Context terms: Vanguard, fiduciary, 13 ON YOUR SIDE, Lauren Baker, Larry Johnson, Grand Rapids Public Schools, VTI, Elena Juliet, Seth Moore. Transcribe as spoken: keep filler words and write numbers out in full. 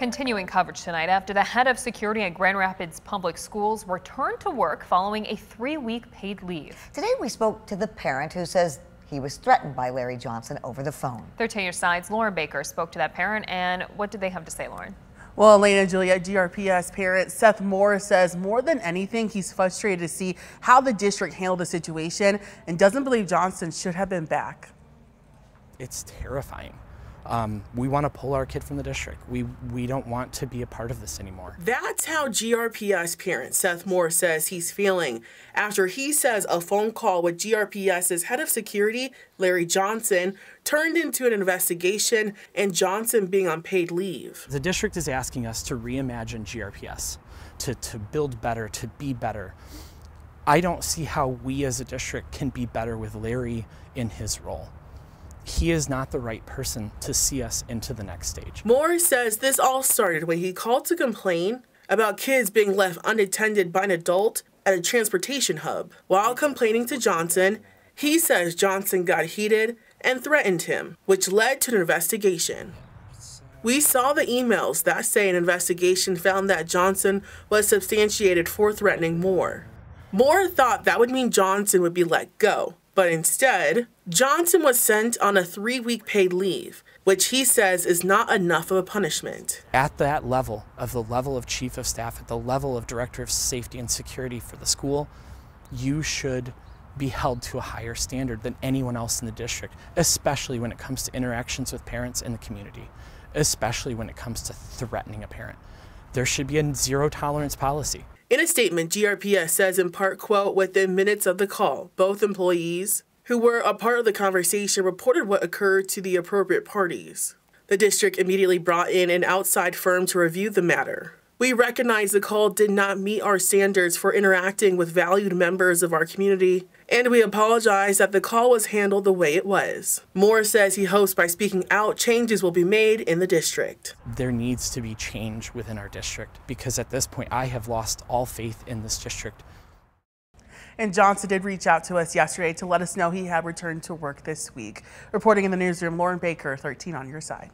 Continuing coverage tonight after the head of security at Grand Rapids Public Schools returned to work following a three-week paid leave. Today we spoke to the parent who says he was threatened by Larry Johnson over the phone. thirteen On Your Side's Lauren Baker spoke to that parent, and what did they have to say, Lauren? Well, Elena Juliet, G R P S parent Seth Moore says more than anything, he's frustrated to see how the district handled the situation and doesn't believe Johnson should have been back. It's terrifying. Um, we want to pull our kid from the district. We we don't want to be a part of this anymore. That's how G R P S parent Seth Moore says he's feeling after he says a phone call with G R P S's head of security, Larry Johnson, turned into an investigation and Johnson being on paid leave. The district is asking us to reimagine G R P S, to, to build better, to be better. I don't see how we as a district can be better with Larry in his role. He is not the right person to see us into the next stage. Moore says this all started when he called to complain about kids being left unattended by an adult at a transportation hub. While complaining to Johnson, he says Johnson got heated and threatened him, which led to an investigation. We saw the emails that say an investigation found that Johnson was substantiated for threatening Moore. Moore thought that would mean Johnson would be let go. But instead, Johnson was sent on a three-week paid leave, which he says is not enough of a punishment. At that level, of the level of chief of staff, at the level of director of safety and security for the school, you should be held to a higher standard than anyone else in the district, especially when it comes to interactions with parents in the community, especially when it comes to threatening a parent. There should be a zero-tolerance policy. In a statement, G R P S says in part, quote, within minutes of the call, both employees who were a part of the conversation reported what occurred to the appropriate parties. The district immediately brought in an outside firm to review the matter. We recognize the call did not meet our standards for interacting with valued members of our community, and we apologize that the call was handled the way it was. Moore says he hopes by speaking out, changes will be made in the district. There needs to be change within our district because at this point I have lost all faith in this district. And Johnson did reach out to us yesterday to let us know he had returned to work this week. Reporting in the newsroom, Lauren Baker, thirteen On Your Side.